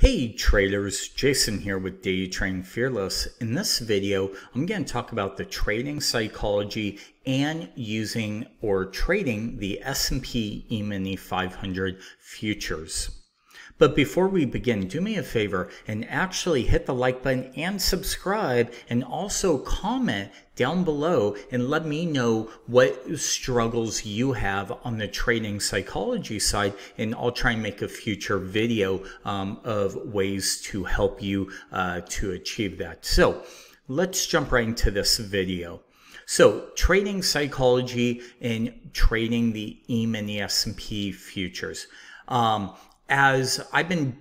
Hey traders, Jason here with Day Trading Fearless. In this video, I'm going to talk about the trading psychology and using or trading the S&P e-mini 500 futures. But before we begin, do me a favor and actually hit the like button and subscribe, and also comment down below and let me know what struggles you have on the trading psychology side, and I'll try and make a future video of ways to help you to achieve that. So let's jump right into this video. So trading psychology and trading the e-mini S&P futures. As I've been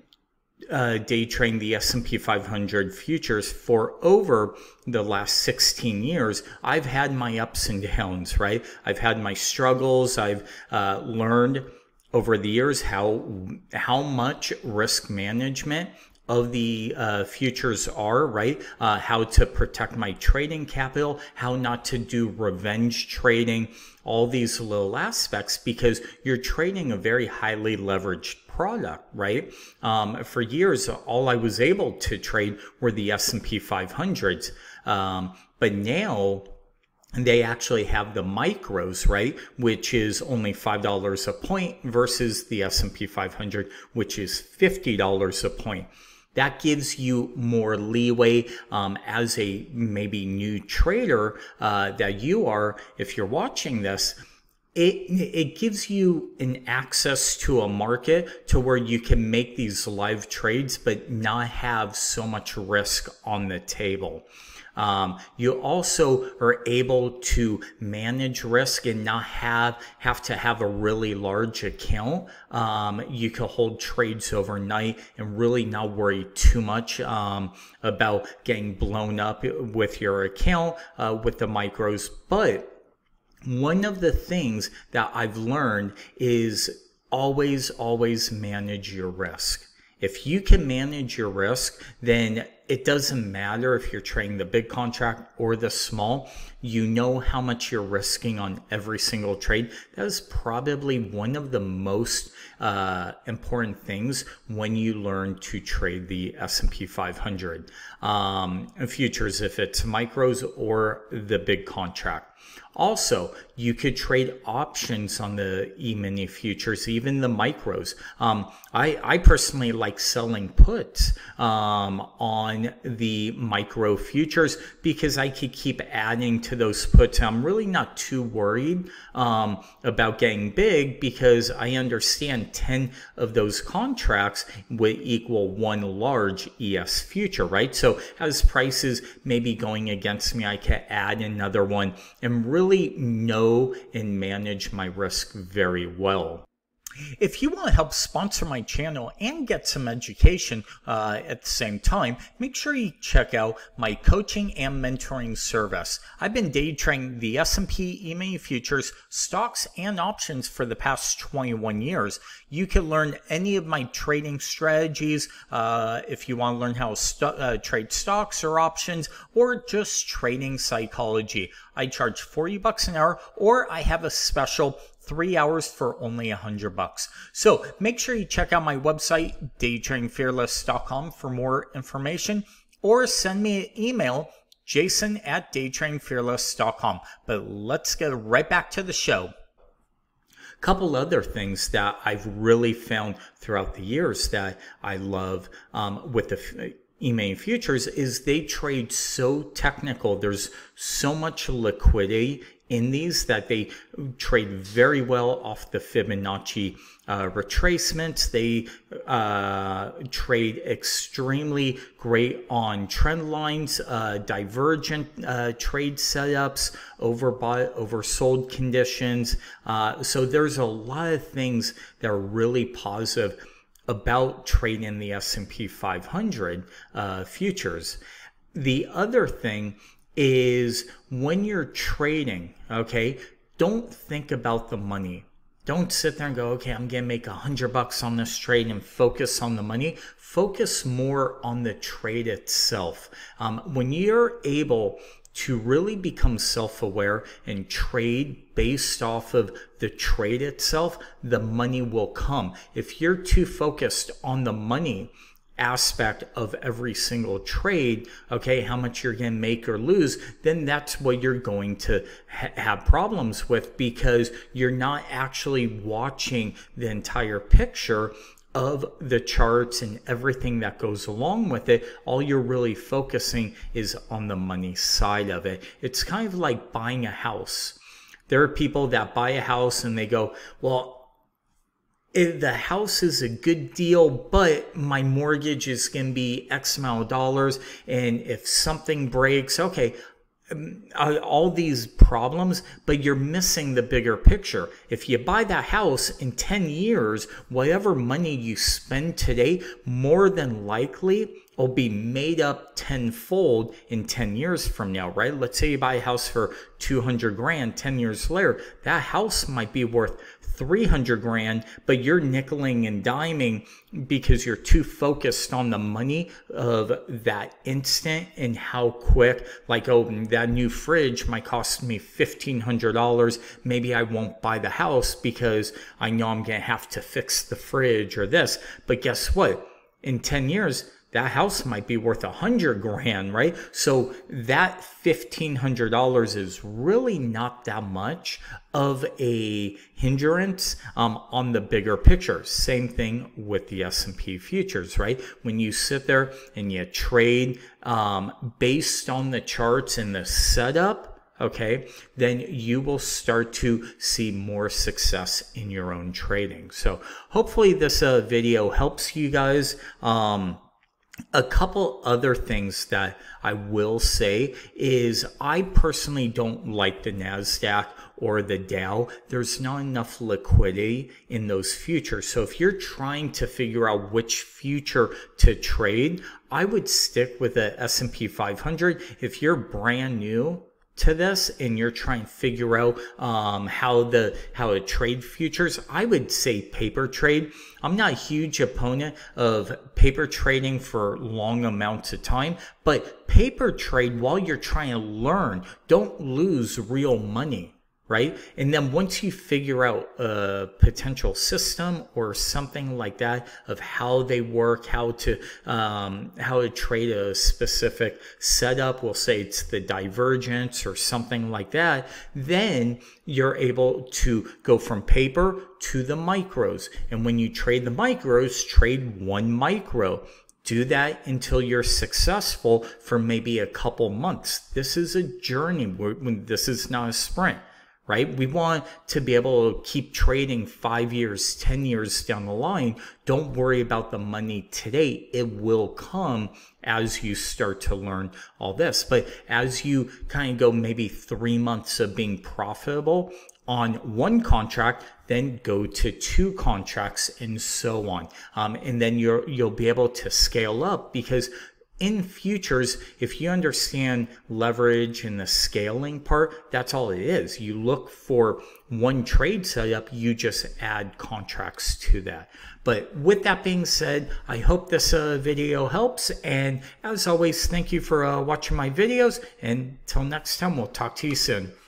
day trading the S&P 500 futures for over the last 16 years, I've had my ups and downs, right? I've had my struggles. I've learned over the years how much risk management of the futures are, right? How to protect my trading capital, how not to do revenge trading, all these little aspects, because you're trading a very highly leveraged product, right? For years, all I was able to trade were the S&P 500s, but now they actually have the micros, right? Which is only $5 a point versus the S&P 500, which is $50 a point. That gives you more leeway as a maybe new trader that you are. If you're watching this, it gives you an access to a market to where you can make these live trades but not have so much risk on the table. You also are able to manage risk and not have to have a really large account. You can hold trades overnight and really not worry too much about getting blown up with your account with the micros. But one of the things that I've learned is always manage your risk. If you can manage your risk, then it doesn't matter if you're trading the big contract or the small. You know how much you're risking on every single trade. That is probably one of the most important things when you learn to trade the S&P 500 futures, if it's micros or the big contract. Also, you could trade options on the e-mini futures, even the micros. I personally like selling puts on the micro futures because I could keep adding to those puts. I'm really not too worried about getting big because I understand 10 of those contracts would equal one large ES future, right? So as prices may be going against me, I could add another one and really know and manage my risk very well. If you want to help sponsor my channel and get some education at the same time, make sure you check out my coaching and mentoring service. I've been day trading the S&P e-mini futures, stocks, and options for the past 21 years. You can learn any of my trading strategies if you want to learn how to trade stocks or options, or just trading psychology. I charge $40 an hour, or I have a special 3 hours for only $100. So make sure you check out my website, daytradingfearless.com, for more information, or send me an email, jason@daytradingfearless.com. But let's get right back to the show. A couple other things that I've really found throughout the years that I love with the e-mini futures is they trade so technical. There's so much liquidity in these that they trade very well off the Fibonacci retracements. They trade extremely great on trend lines, divergent trade setups, overbought, oversold conditions. So there's a lot of things that are really positive about trading the S&P 500 futures. The other thing is, when you're trading, okay, don't think about the money. Don't sit there and go, okay, I'm gonna make $100 on this trade and focus on the money. Focus more on the trade itself. When you're able to really become self-aware and trade based off of the trade itself, the money will come. If you're too focused on the money aspect of every single trade, okay, how much you're going to make or lose, then that's what you're going to have problems with, because you're not actually watching the entire picture of the charts and everything that goes along with it. All you're really focusing is on the money side of it. It's kind of like buying a house. There are people that buy a house and they go, well, the house is a good deal, but my mortgage is going to be X amount of dollars. And if something breaks, okay, all these problems, but you're missing the bigger picture. If you buy that house in 10 years, whatever money you spend today, more than likely will be made up tenfold in 10 years from now, right? Let's say you buy a house for 200 grand, 10 years later, that house might be worth 300 grand, but you're nickeling and diming because you're too focused on the money of that instant and how quick, like, oh, that new fridge might cost me $1,500. Maybe I won't buy the house because I know I'm going to have to fix the fridge or this. But guess what? In 10 years, that house might be worth 100 grand, right? So that $1,500 is really not that much of a hindrance on the bigger picture. Same thing with the S&P futures, right? When you sit there and you trade based on the charts and the setup, okay, then you will start to see more success in your own trading. So hopefully this video helps you guys. A couple other things that I will say is I personally don't like the NASDAQ or the Dow. There's not enough liquidity in those futures. So if you're trying to figure out which future to trade, I would stick with the S&P 500. If you're brand new to this and you're trying to figure out how to trade futures, I would say paper trade. I'm not a huge opponent of paper trading for long amounts of time, but paper trade while you're trying to learn. Don't lose real money, right? And then once you figure out a potential system or something like that of how they work, how to trade a specific setup, we'll say it's the divergence or something like that, then you're able to go from paper to the micros. And when you trade the micros, trade one micro. Do that until you're successful for maybe a couple months. This is a journey. This is not a sprint, right? We want to be able to keep trading 5 years, 10 years down the line. Don't worry about the money today. It will come as you start to learn all this. But as you kind of go maybe 3 months of being profitable on one contract, then go to 2 contracts and so on. And then you'll be able to scale up, because in futures, if you understand leverage and the scaling part, that's all it is. You look for one trade setup, you just add contracts to that. But with that being said, I hope this video helps. And as always, thank you for watching my videos. And until next time, we'll talk to you soon.